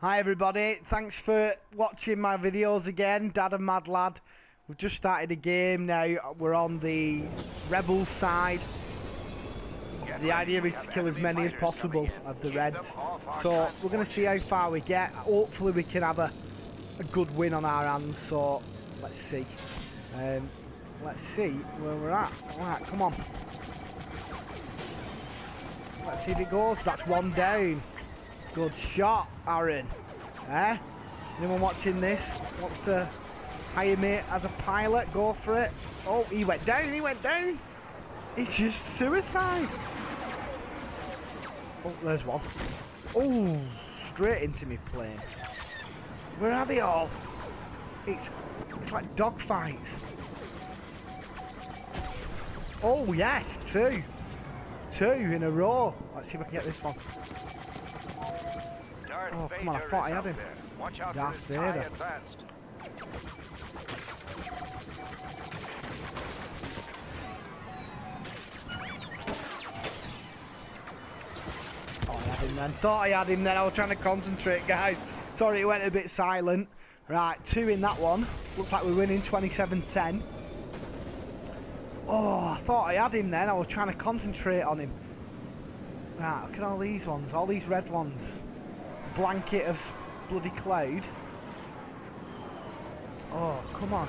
Hi everybody, thanks for watching my videos again. Dad and Mad Lad. We've just started a game now. We're on the rebel side. The idea is to kill as many as possible of the Reds. So we're going to see how far we get. Hopefully we can have a good win on our hands. So let's see. Let's see where we're at. Alright, come on. Let's see if it goes. That's one down. Good shot, Aaron. Eh? Anyone watching this wants to hire me as a pilot? Go for it. Oh, he went down. He went down. It's just suicide. Oh, there's one. Oh, straight into me plane. Where are they all? It's like dog fights. Oh yes, two in a row. Let's see if I can get this one. Oh, come on, I thought I had him. Watch out for this Vader. Advanced. Oh, I had him then. Thought I had him then. I was trying to concentrate, guys. Sorry, it went a bit silent. Right, two in that one. Looks like we're winning 27-10. Oh, I thought I had him then. I was trying to concentrate on him. Right, look at all these ones. All these red ones. Blanket of bloody cloud. Oh, come on.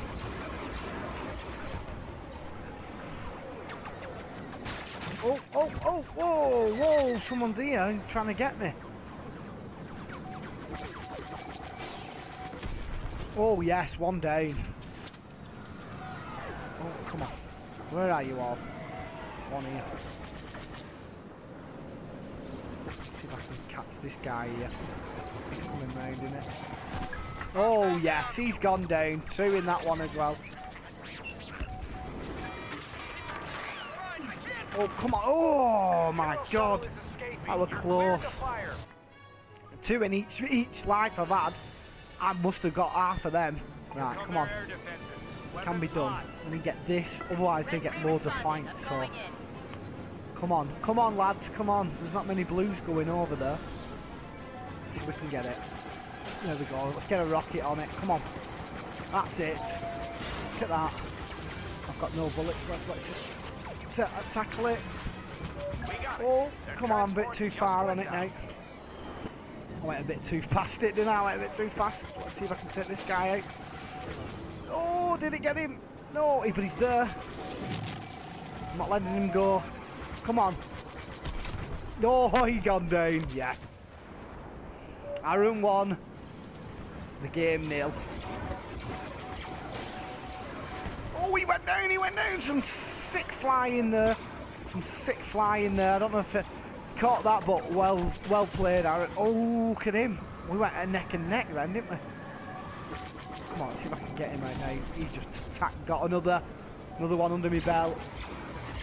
Oh, oh, oh, whoa, whoa, someone's here and trying to get me. Oh, yes, one down. Oh, come on. Where are you all? One here. See if I can catch this guy here. He's coming round, isn't it? Oh yes, he's gone down. Two in that one as well. Oh come on! Oh my God, that was close. Two in each life I've had. I must have got half of them. Right, come on. Can be done. Let me get this. Otherwise they get loads of points. So. Come on, come on lads, come on. There's not many blues going over there. Let's see if we can get it. There we go, let's get a rocket on it, come on. That's it. Look at that. I've got no bullets left, let's just tackle it. Oh, come on, a bit too far on it now. I went a bit too fast it, didn't I? I went a bit too fast. Let's see if I can take this guy out. Oh, did it get him? No, but he's there. I'm not letting him go. Come on. Oh, he gone down. Yes. Aaron won. The game nil. Oh, he went down. He went down. Some sick fly in there. Some sick fly in there. I don't know if it caught that, but well played, Aaron. Oh, look at him. We went neck and neck then, didn't we? Come on, let's see if I can get him right now. He just attacked. Got another one under my belt.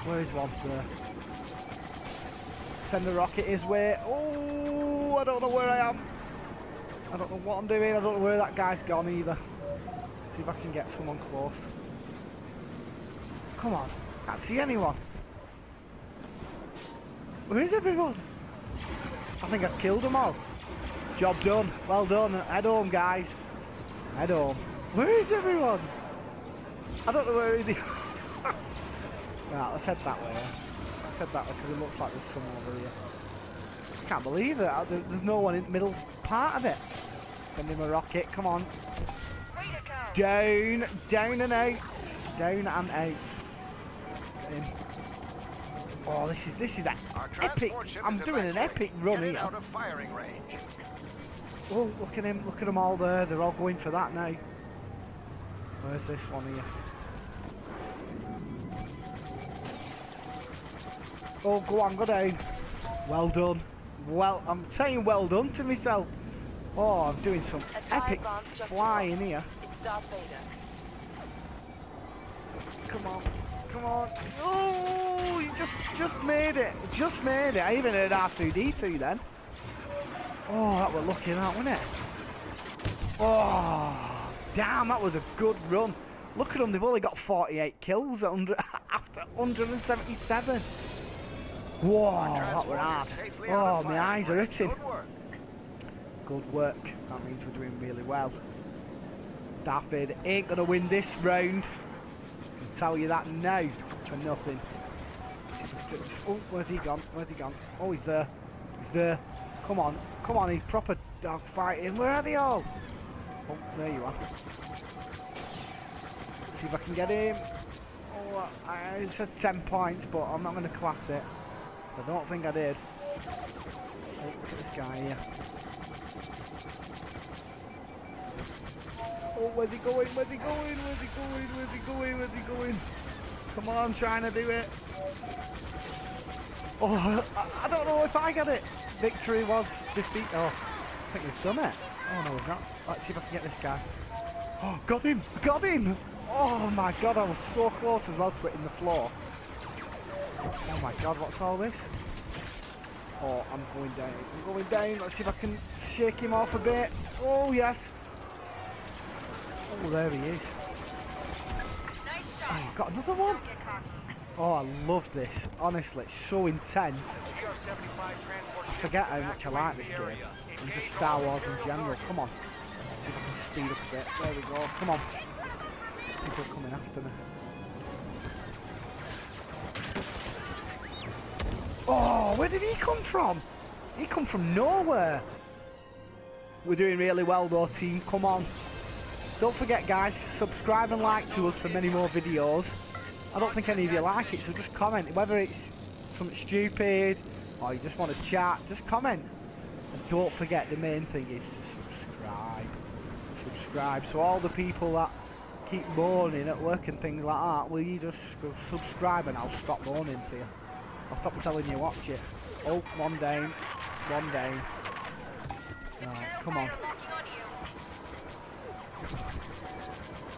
Where is one? There. Send the rocket his way. Oh, I don't know where I am. I don't know what I'm doing. I don't know where that guy's gone either. See if I can get someone close. Come on. I can't see anyone. Where is everyone? I think I've killed them all. Job done. Well done. Head home, guys. Head home. Where is everyone? I don't know where he is. Right, let's head that way. I said that because it looks like there's someone over here. I can't believe it. There's no one in the middle part of it. Send him a rocket. Come on. Down. Down and out. Down and out. In. Oh, this is that epic. I'm doing an epic run here. Oh, look at him. Look at them all there. They're all going for that now. Where's this one here? Oh, go on, go down. Well done. Well, I'm saying well done to myself. Oh, I'm doing some epic flying here. It's Darth Vader. Come on, come on. Oh, you just made it. Just made it. I even heard R2D2 then. Oh, that was lucky, that, wasn't it? Oh, damn, that was a good run. Look at them, they've only got 48 kills after 177. Whoa, that were hard. Oh, my eyes are itching. Good work. That means we're doing really well. Daffy ain't going to win this round. I can tell you that now for nothing. Oh, where's he gone? Where's he gone? Oh, he's there. He's there. Come on. Come on, he's proper dog fighting. Where are they all? Oh, there you are. Let's see if I can get him. Oh, it says 10 points, but I'm not going to class it. I don't think I did. Oh, look at this guy here. Oh, where's he going? Where's he going? Where's he going? Where's he going? Where's he going? Come on, I'm trying to do it. Oh, I don't know if I get it. Victory was defeat. Oh, I think we've done it. Oh, no, we've not. Let's see if I can get this guy. Oh, got him. Got him. Oh, my God. I was so close as well to hitting the floor. Oh, my God. What's all this? Oh, I'm going down. I'm going down. Let's see if I can shake him off a bit. Oh, yes. Oh, there he is. Nice shot. Oh, I've got another one. Oh, I love this. Honestly, it's so intense. I forget how much I like this game. And just Star Wars in general. Come on. Let's see if I can speed up a bit. There we go. Come on. People are coming after me. Oh, where did he come from? He come from nowhere. We're doing really well though, team. Come on. Don't forget, guys, subscribe and like to us for many more videos. I don't think any of you like it, so just comment. Whether it's something stupid or you just want to chat, just comment. And don't forget, the main thing is to subscribe. Subscribe. So all the people that keep moaning at work and things like that, will you just subscribe and I'll stop moaning to you. I'll stop telling you watch it. Oh, one down. One down. Right, come on.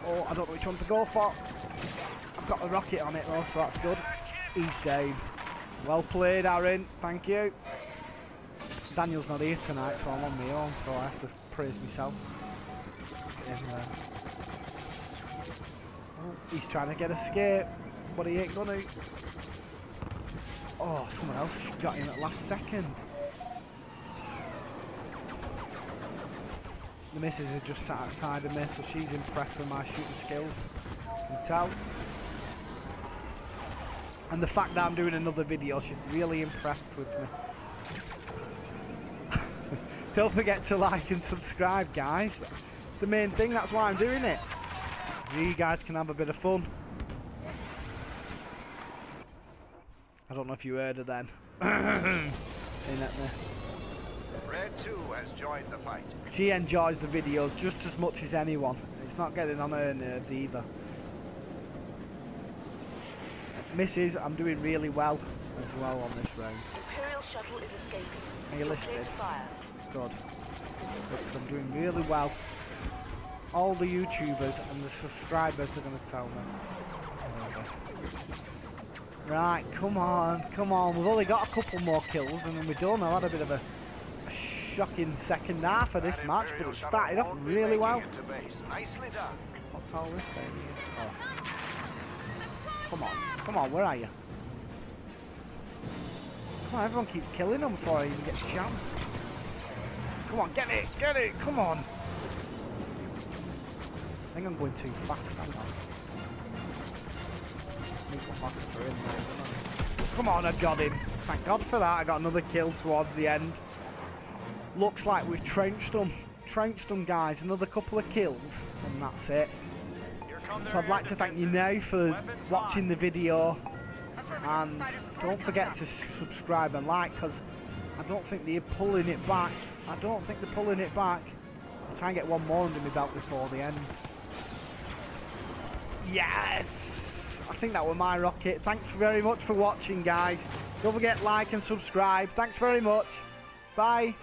Oh, I don't know which one to go for. I've got a rocket on it though, so that's good. He's down. Well played, Aaron. Thank you. Daniel's not here tonight, so I'm on my own, so I have to praise myself. Oh, he's trying to get escape, but he ain't gonna. Oh, someone else got in at the last second. The missus is just sat outside of me, so she's impressed with my shooting skills. You can tell. And the fact that I'm doing another video, she's really impressed with me. Don't forget to like and subscribe, guys. The main thing, that's why I'm doing it. You guys can have a bit of fun. I don't know if you heard her then. In at me. Red 2 has joined the fight. She enjoys the videos just as much as anyone. It's not getting on her nerves either. Missus, I'm doing really well as well on this round. Imperial shuttle is escaping. Are you listening? Good. I'm doing really well. All the YouTubers and the subscribers are going to tell me. Right, come on, come on. We've only got a couple more kills and then we're done. I had a bit of a shocking second half of this match, but it started off really well. Nicely done. What's all this thing? Oh. Come on, come on, where are you? Come on, everyone keeps killing them before I even get a chance. Come on, get it, come on. I think I'm going too fast, aren't I? Come on, I got him. Thank God for that. I got another kill towards the end. Looks like we've trenched them. Trenched them, guys. Another couple of kills, and that's it. So I'd like to thank you now for watching the video. And don't forget to subscribe and like, because I don't think they're pulling it back. I don't think they're pulling it back. I'll try and get one more under my belt before the end. Yes! I think that was my rocket. Thanks very much for watching, guys. Don't forget, like and subscribe. Thanks very much. Bye.